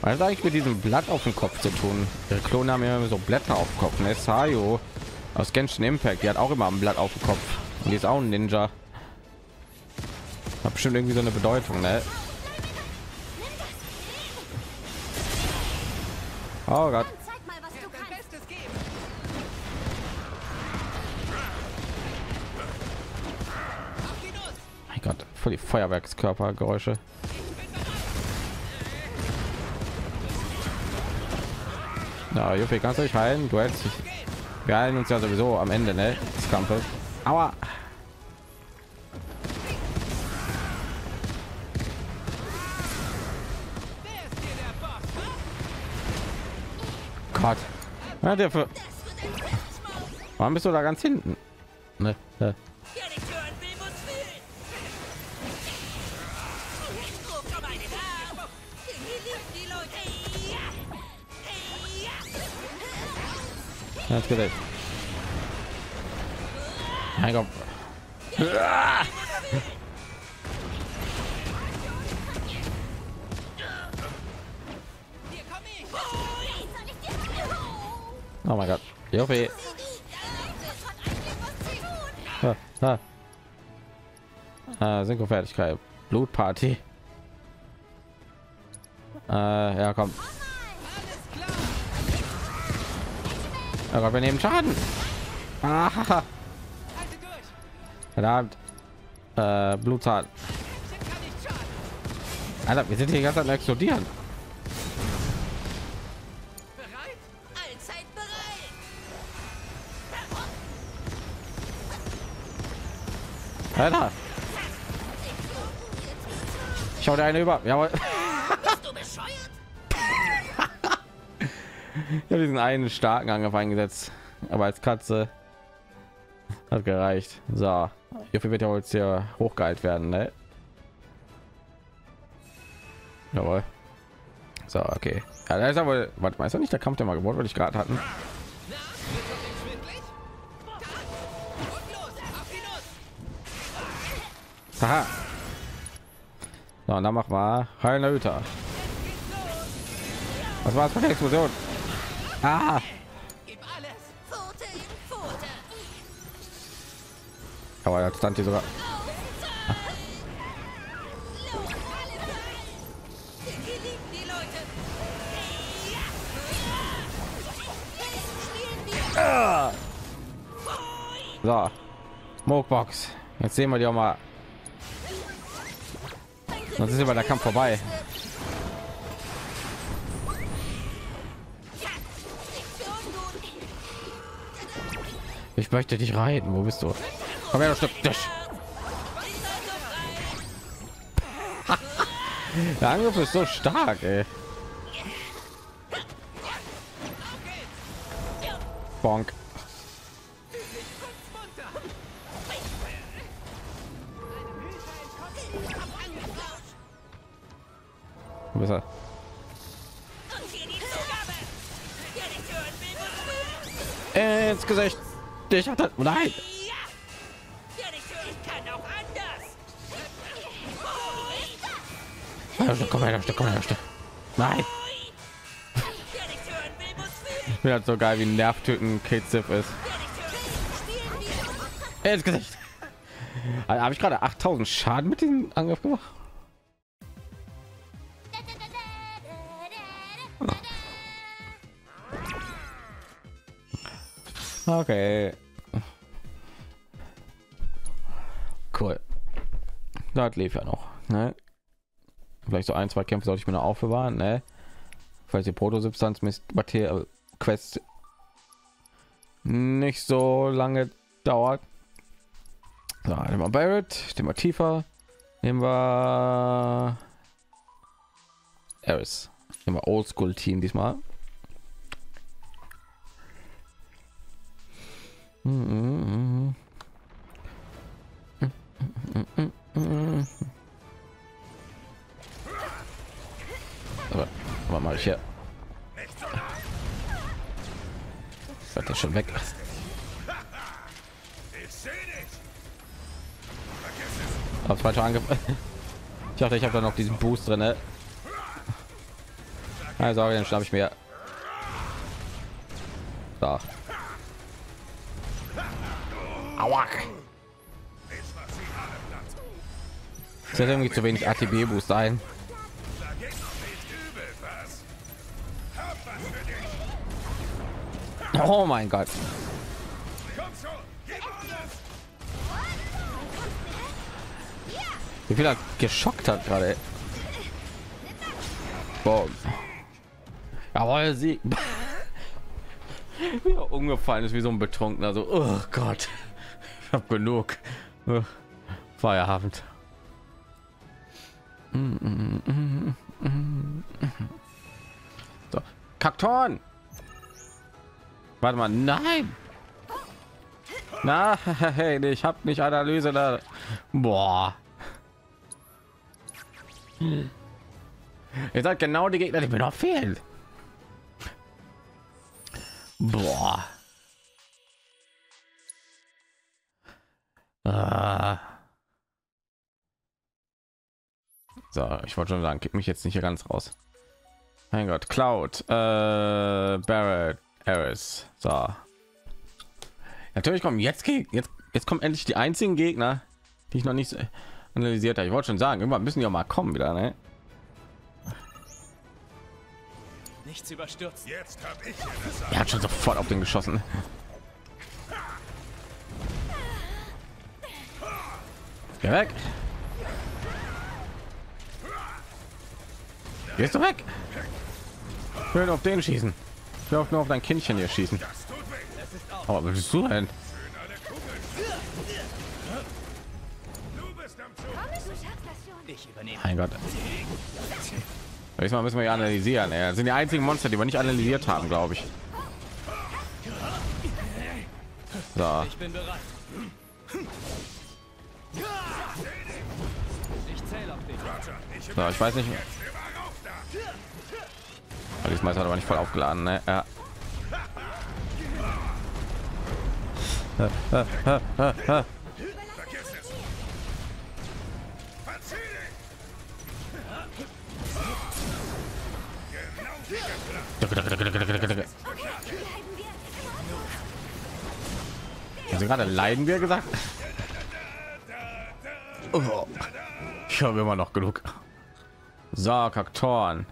Was hat eigentlich mit diesem Blatt auf dem Kopf zu tun? Ihre Klone haben immer so Blätter auf dem Kopf, ne? Sayo aus Genshin Impact, die hat auch immer ein Blatt auf dem Kopf und die ist auch ein Ninja. Hab bestimmt irgendwie so eine Bedeutung, ne? Oh Gott. Mein Gott, voll die Feuerwerkskörpergeräusche. Na, Yuffie, kannst du dich heilen? Du hältst dich. Wir heilen uns ja sowieso am Ende, ne? Des Kampfes. Aua. Hat. Hat er für... Warum bist du da ganz hinten? Ne? Ne. Hat's gedacht. Mein Gott. Oh mein Gott, Yuffie. Ah, ah. Ah, Synchro-Fertigkeit, Blutparty. Ah, ja, komm. Oh Gott, wir nehmen Schaden. Ah, verdammt. Äh, Blutzahn. Alter, wir sind hier die ganze Zeit am explodieren. Alter. Ich hau dir eine über. Jawohl. Bist du bescheuert? Ich habe diesen einen starken Angriff eingesetzt, aber als Katze hat gereicht. So, hierfür wird ja jetzt hier hochgeheilt werden, ne? Jawohl. So, okay. Ja, da ist aber, warte mal, ist ja nicht der Kampf, der mal geworden, weil ich gerade hatten. Aha. So, und dann machen wir Heilender Hüter. Was war es für eine Explosion? Ah. Aber da stand hier sogar. Ah. So, Smokebox. Jetzt sehen wir die auch mal. Sonst ist immer der Kampf vorbei. Ich möchte dich reiten. Wo bist du? Komm her, Stück. Der Angriff ist so stark, ey. Bonk. Besser. Ins Gesicht. Ich hatte, nein. Komm her, komm her, nein. Mir hat so geil, wie Nervtöten Kate Sif ist. Ins Gesicht. Also, habe ich gerade achttausend Schaden mit diesem Angriff gemacht? Okay, cool. Das lebt ja noch, ne? Vielleicht so ein, zwei Kämpfe sollte ich mir noch aufbewahren, ne? Falls die Protosubstanz Materie Quest nicht so lange dauert. So, nehmen wir Barrett, nehmen wir Tifa, nehmen wir Eris, nehmen wir Oldschool Team diesmal. Mm-mm-mm. Mm-mm-mm-mm. Aber, aber mal ich hier. Ich werde das schon weg. Auf falscher Angriff. Ich dachte, ich habe da noch diesen Boost drin. Ne? Also, dann schnapp ich mir. Da. Es hat irgendwie zu wenig A T B Boost ein. Oh mein Gott. Wie viel er geschockt hat gerade. Jawohl, sie. Wie er umgefallen ist wie so ein Betrunkener. So, oh Gott. Hab genug. Feierabend. So. Kaktorn. Warte mal, nein. Nein, ich habe nicht Analyse da. Boah. Ihr seid genau die Gegner, die mir noch fehlen. Boah. Ah. So, ich wollte schon sagen, gib mich jetzt nicht hier ganz raus. Mein Gott, Cloud, äh, Barrett, Harris. So. Natürlich kommen jetzt jetzt jetzt kommen endlich die einzigen Gegner, die ich noch nicht analysiert habe. Ich wollte schon sagen, irgendwann müssen die auch mal kommen wieder, ne? Nichts überstürzt. Jetzt hab ich ja er hat schon sofort auf den geschossen. Geh weg. Gehst du weg? Ich will auf den schießen. Ich will auch nur auf dein Kindchen hier schießen. Aber oh, willst du denn? Mein Gott. Diesmal müssen wir ja analysieren. Das sind die einzigen Monster, die wir nicht analysiert haben, glaube ich. So. Ich bin bereit. So, ich weiß nicht. Diesmal ist er aber nicht voll aufgeladen, ne? Ja. Ha, ha, ha, ha, ha. Also gerade leiden wir gesagt. Oh, ich habe immer noch genug. So, Kaktoren.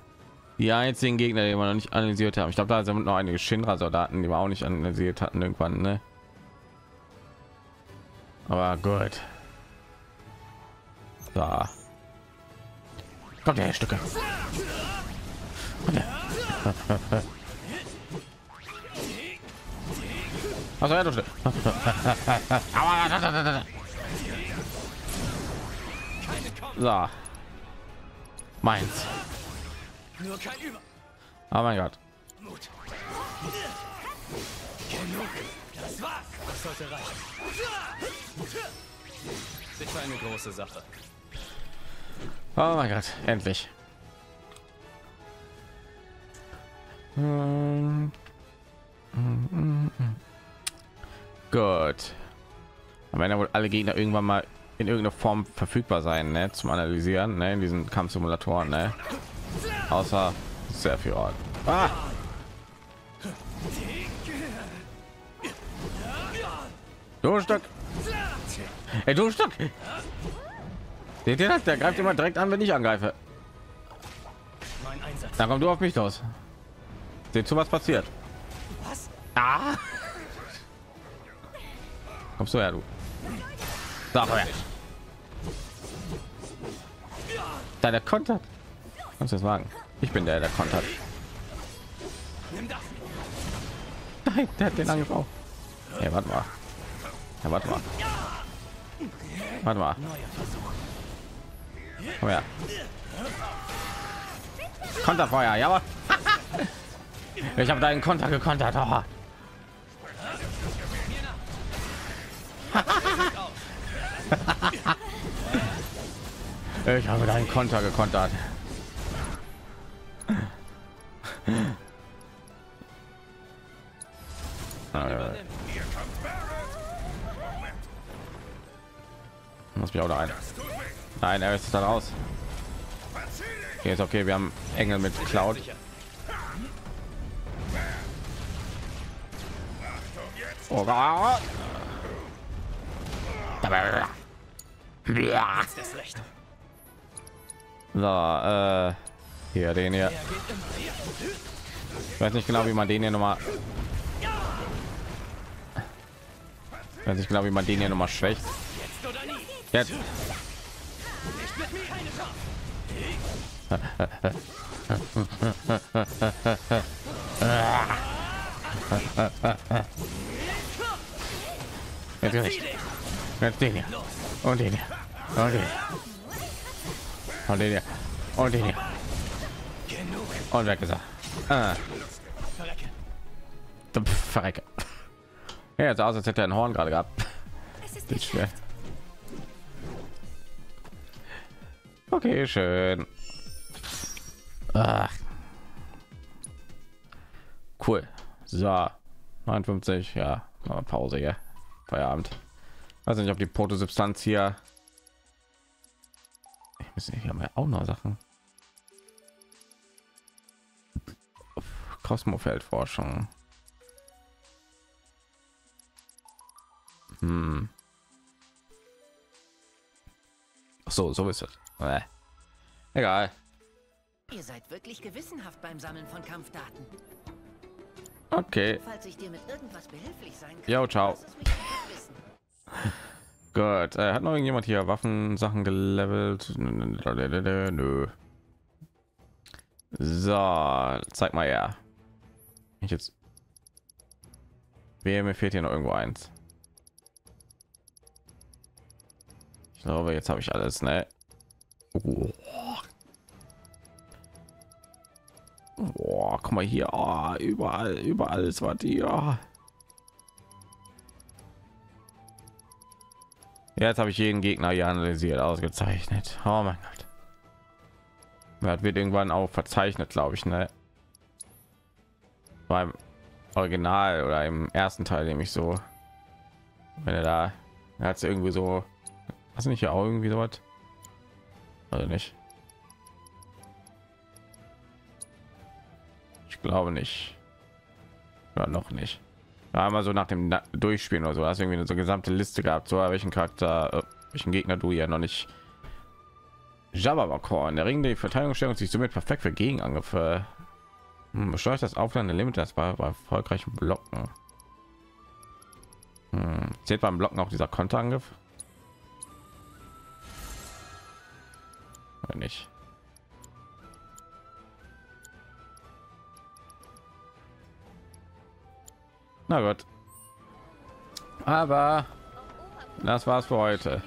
Die einzigen Gegner, die wir noch nicht analysiert haben. Ich glaube, da sind noch einige Shinra-Soldaten, die wir auch nicht analysiert hatten irgendwann, ne? Aber gut. Da. Kommt her, Stücke. Kommt her. Also ja, du. So. Meins. Nur kein Über. Oh mein Gott. Das war's. Das sollte reichen. Sicher eine große Sache. Oh mein Gott, endlich. Hm. Hm, hm, hm. Gut. Aber wenn ja wohl alle Gegner irgendwann mal in irgendeiner Form verfügbar sein, ne? Zum Analysieren, ne? In diesen Kampfsimulatoren, ne? Außer sehr viel Ort. Ah! Du Stück. Ey, du Stück. Seht ihr das? Der greift immer direkt an, wenn ich angreife. Dann komm du auf mich los. Seht zu, was passiert. Ah. Kommst du her, du. Da, her. Da der Kontakt. Kannst du das wagen? Ich bin der, der Kontakt. Nein, der hat den Angriff auch. Hey, warte mal. Ja, warte mal. Warte mal. Komm her. Konterfeuer, ja, aber ich habe deinen Konter gekontert. Oh. Ich habe deinen Konter gekontert. Muss mich auch da ein. Nein, er ist da raus. Okay, ist okay. Wir haben Engel mit Cloud. Oh, da. So, äh, hier den hier. Ich weiß nicht genau, wie man den hier nochmal. Ich weiß nicht genau, wie man den hier nochmal schwächt. Jetzt. Jetzt nicht. Jetzt den hier. Und den hier. Und den hier. Und den hier. Und den hier. Und weg ist er. Ah. Verrecke. Ja, jetzt aus, als hätte er ein Horn gerade gehabt. Nicht schwer. Okay, schön. Ah. Cool. So. neunundfünfzig, ja. Pause hier. Feierabend. Also nicht, ob die Protosubstanz hier. Ich muss nicht, hier haben wir auch noch Sachen. Kosmofeldforschung. Hm. Ach so, so ist es. Äh. Egal. Ihr seid wirklich gewissenhaft beim Sammeln von Kampfdaten. Okay. Falls ich dir mit irgendwas behilflich sein kann. Jo, ciao. Gut, äh, hat noch irgendjemand hier Waffen, Sachen gelevelt? Nö. So, zeig mal ja. Ich jetzt. Wehe, mir fehlt hier noch irgendwo eins. Ich glaube, jetzt habe ich alles, ne? Oh. Oh, guck mal hier, oh, überall, überall ist was hier. Jetzt habe ich jeden Gegner hier analysiert, ausgezeichnet. Oh mein Gott, das wird irgendwann auch verzeichnet, glaube ich, ne? beim Original oder im ersten Teil, nämlich so, wenn er da hat es irgendwie so, hast du nicht ja auch irgendwie so was? Also nicht. Ich glaube nicht. Oder noch nicht. Da haben wir so nach dem Na Durchspielen oder so, hast irgendwie eine so gesamte Liste gehabt, so welchen Charakter, äh, welchen Gegner du ja noch nicht. Jabberwock, der Ring der Verteidigungsstellung sich somit perfekt für Gegenangriffe. Hm, beschleunigt das Aufladen der Limit, das war bei erfolgreichen Blocken. Hm, zählt beim Blocken auch dieser Konterangriff? Oder nicht? Na gut. Aber das war's für heute.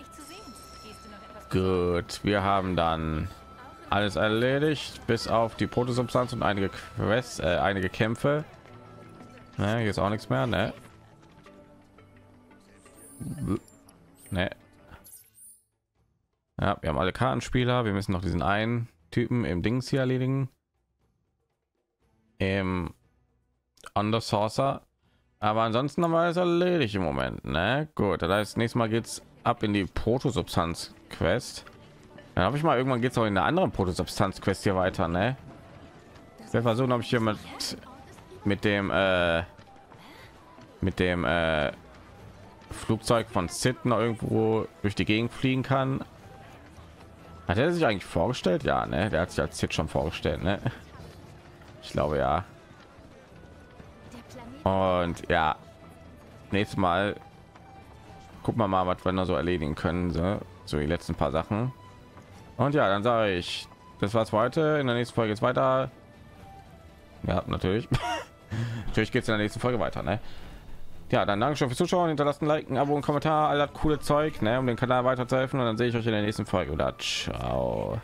Gut, wir haben dann alles erledigt, bis auf die Protosubstanz und einige Quests, äh, einige Kämpfe. Ne, hier ist auch nichts mehr, ne? Ne. Ja, wir haben alle Kartenspieler. Wir müssen noch diesen einen Typen im Dings hier erledigen. Im Under Saucer. Aber ansonsten haben wir alles erledigt im Moment, ne? Gut, das heißt, nächstes Mal geht's ab in die Protosubstanz Quest. Dann habe ich mal irgendwann geht es auch in der anderen Protosubstanz Quest hier weiter, ne? Wir versuchen, ob ich hier mit mit dem äh, mit dem äh, Flugzeug von Sid noch irgendwo durch die Gegend fliegen kann. Hat er sich eigentlich vorgestellt? Ja, ne? Der hat sich als Sid schon vorgestellt, ne? Ich glaube ja. Und ja, nächstes Mal gucken wir mal, was wir noch so erledigen können, so, so die letzten paar Sachen. Und ja, dann sage ich, das war's für heute. In der nächsten Folge geht's weiter. Ja, natürlich. Natürlich geht es in der nächsten Folge weiter, ne? Ja, dann danke schön fürs Zuschauen. Hinterlassen, liken, Abo und Kommentar, all das coole Zeug, ne? Um den Kanal weiterzuhelfen. Und dann sehe ich euch in der nächsten Folge. Oder ciao.